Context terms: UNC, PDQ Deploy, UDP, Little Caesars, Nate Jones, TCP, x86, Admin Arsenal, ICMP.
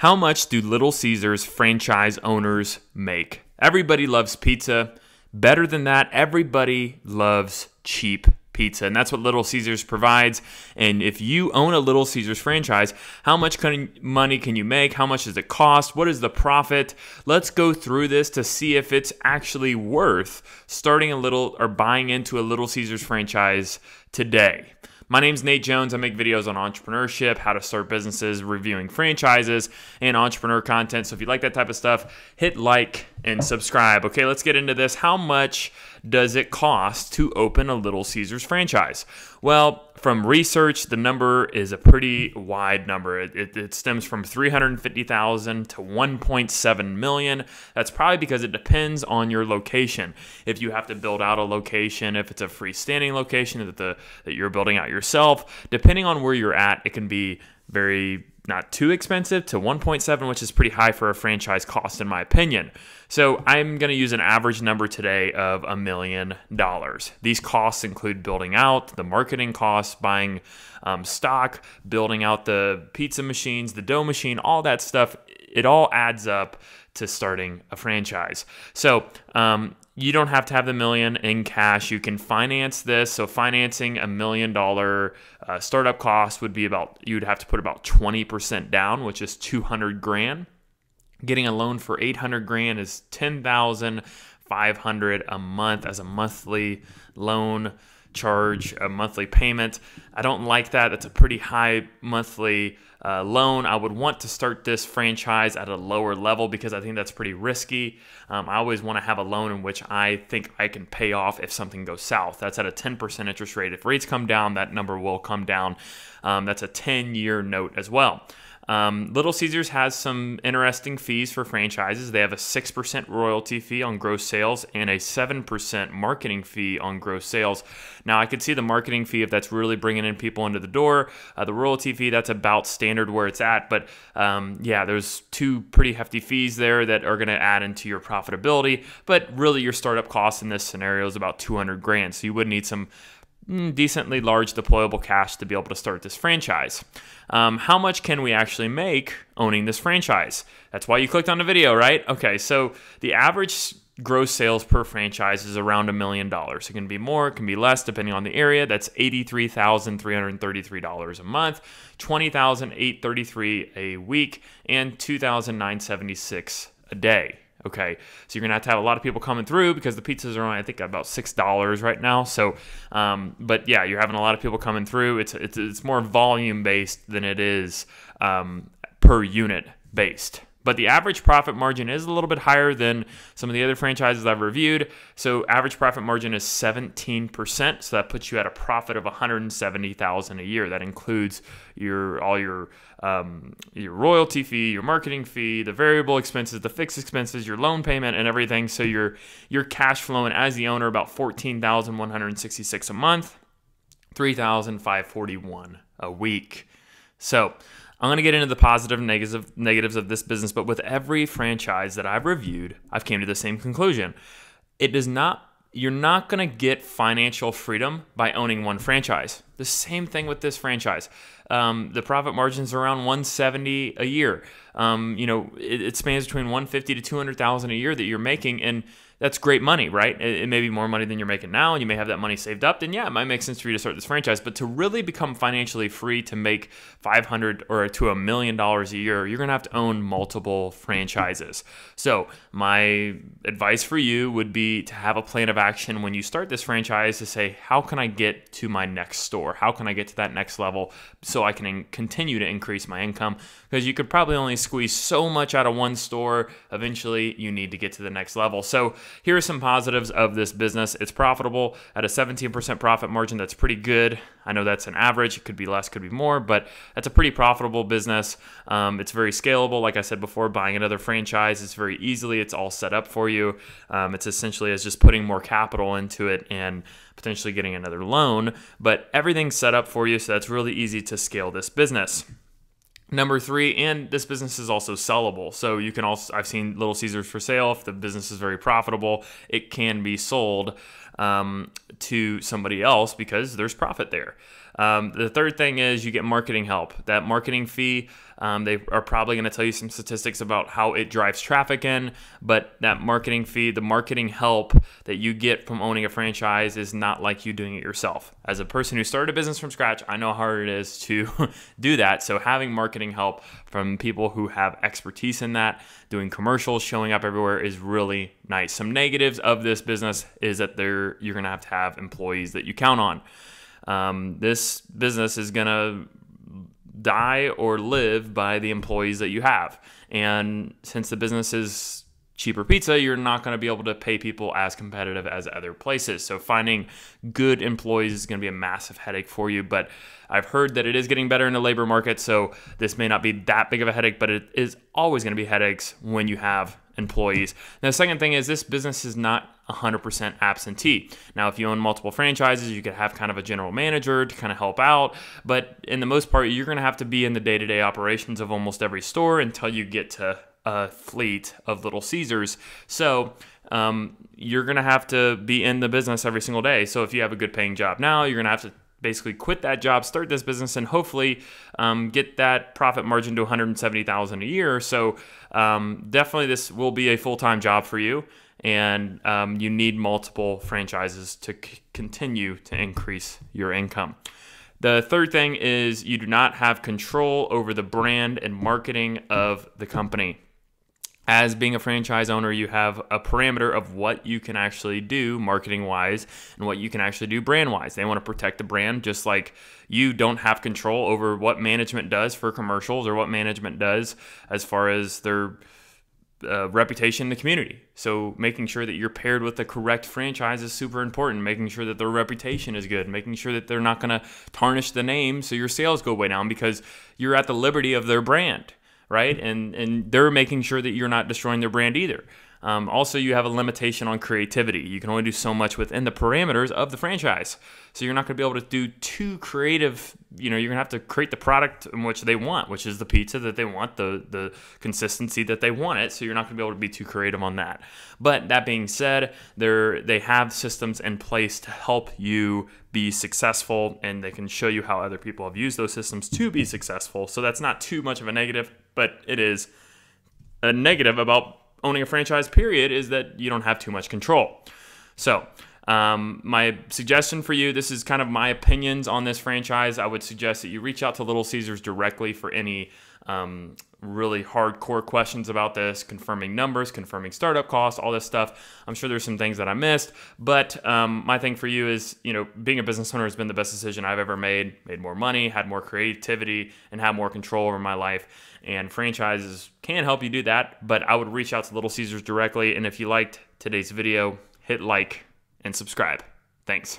How much do Little Caesars franchise owners make? Everybody loves pizza. Better than that, everybody loves cheap pizza, and that's what Little Caesars provides. And if you own a Little Caesars franchise, how much money can you make? How much does it cost? What is the profit? Let's go through this to see if it's actually worth starting a little or buying into a Little Caesars franchise today. My name's Nate Jones. I make videos on entrepreneurship, how to start businesses, reviewing franchises, and entrepreneur content. So if you like that type of stuff, hit like and subscribe. Okay, let's get into this. How much does it cost to open a Little Caesars franchise? Well, from research, the number is a pretty wide number. It stems from $350,000 to $1.7 million. That's probably because it depends on your location. If you have to build out a location, if it's a freestanding location that you're building out yourself, depending on where you're at, it can be very not too expensive to 1.7, which is pretty high for a franchise cost in my opinion. So I'm going to use an average number today of $1 million. These costs include building out, the marketing costs, buying stock, building out the pizza machines, the dough machine, all that stuff. It all adds up to starting a franchise. So you don't have to have the million in cash. You can finance this. So financing $1 million startup cost would be about, you'd have to put about 20% down, which is 200 grand. Getting a loan for 800 grand is 10,500 a month as a monthly loan charge, a monthly payment. I don't like that. That's a pretty high monthly loan. I would want to start this franchise at a lower level because I think that's pretty risky. I always want to have a loan in which I think I can pay off if something goes south. That's at a 10% interest rate. If rates come down, that number will come down. That's a 10-year note as well. Little Caesars has some interesting fees for franchises. They have a 6% royalty fee on gross sales and a 7% marketing fee on gross sales. Now, I could see the marketing fee if that's really bringing in people into the door. The royalty fee, that's about standard where it's at. But yeah, there's two pretty hefty fees there that are going to add into your profitability. But really, your startup cost in this scenario is about 200 grand. So you would need some decently large deployable cash to be able to start this franchise. How much can we actually make owning this franchise? That's why you clicked on the video, right? Okay, so the average gross sales per franchise is around $1 million. It can be more, it can be less, depending on the area. That's $83,333 a month, $20,833 a week, and $2,976 a day. Okay, so you're going to have a lot of people coming through because the pizzas are on, I think, about $6 right now. So, but yeah, you're having a lot of people coming through. It's more volume-based than it is per unit-based. But the average profit margin is a little bit higher than some of the other franchises I've reviewed. So average profit margin is 17%. So that puts you at a profit of $170,000 a year. That includes your royalty fee, your marketing fee, the variable expenses, the fixed expenses, your loan payment, and everything. So your cash flowing as the owner about $14,166 a month, $3,541 a week. So I'm going to get into the positive and negatives of this business, but with every franchise that I've reviewed, I've came to the same conclusion. You're not going to get financial freedom by owning one franchise. The same thing with this franchise. The profit margins are around $170,000 a year. You know, it spans between $150,000 to $200,000 a year that you're making, and that's great money, right? It may be more money than you're making now, and you may have that money saved up. Then yeah, it might make sense for you to start this franchise. But to really become financially free to make $500,000 or to $1 million a year, you're gonna have to own multiple franchises. So my advice for you would be to have a plan of action when you start this franchise to say, how can I get to my next store? How can I get to that next level so I can continue to increase my income? Because you could probably only squeeze so much out of one store. Eventually, you need to get to the next level. So here are some positives of this business. It's profitable at a 17% profit margin. That's pretty good. I know that's an average. It could be less, could be more, but that's a pretty profitable business. It's very scalable. Like I said before, buying another franchise is very easily. It's all set up for you. It's essentially as just putting more capital into it and potentially getting another loan, but everything's set up for you. So that's really easy to scale this business. Number three, and this business is also sellable. So you can also, I've seen Little Caesars for sale. If the business is very profitable, it can be sold to somebody else because there's profit there. The third thing is you get marketing help. That marketing fee They are probably going to tell you some statistics about how it drives traffic in, but that marketing fee, the marketing help that you get from owning a franchise is not like you doing it yourself. As a person who started a business from scratch, I know how hard it is to do that. So having marketing help from people who have expertise in that, doing commercials, showing up everywhere is really nice. Some negatives of this business is that you're going to have employees that you count on. This business is going to die or live by the employees that you have. And since the business is cheaper pizza, you're not going to be able to pay people as competitive as other places. So finding good employees is going to be a massive headache for you. But I've heard that it is getting better in the labor market, so this may not be that big of a headache, but it is always going to be headaches when you have employees. Now, the second thing is this business is not 100% absentee. Now, if you own multiple franchises, you could have kind of a general manager to kind of help out. But in the most part, you're going to have to be in the day-to-day operations of almost every store until you get to a fleet of Little Caesars. So you're going to have to be in the business every single day. So if you have a good paying job now, you're going to have to basically quit that job, start this business, and hopefully get that profit margin to $170,000 a year. So definitely this will be a full-time job for you, and you need multiple franchises to continue to increase your income. The third thing is you do not have control over the brand and marketing of the company. As being a franchise owner, you have a parameter of what you can actually do marketing-wise and what you can actually do brand-wise. They want to protect the brand, just like you don't have control over what management does for commercials or what management does as far as their reputation in the community. So making sure that you're paired with the correct franchise is super important, making sure that their reputation is good, making sure that they're not going to tarnish the name so your sales go way down because you're at the liberty of their brand, right? And they're making sure that you're not destroying their brand either. Also, you have a limitation on creativity. You can only do so much within the parameters of the franchise. So you're not going to be able to do too creative. You know, you're going to have to create the product in which they want, which is the pizza that they want, the consistency that they want it. So you're not going to be able to be too creative on that. But that being said, they have systems in place to help you be successful, and they can show you how other people have used those systems to be successful. So that's not too much of a negative, but it is a negative about owning a franchise, period, is that you don't have too much control. So my suggestion for you, this is kind of my opinions on this franchise. I would suggest that you reach out to Little Caesars directly for any really hardcore questions about this, confirming numbers, confirming startup costs, all this stuff. I'm sure there's some things that I missed, but my thing for you is, you know, being a business owner has been the best decision I've ever made. Made more money, had more creativity, and had more control over my life. And franchises can help you do that, but I would reach out to Little Caesars directly. And if you liked today's video, hit like and subscribe. Thanks.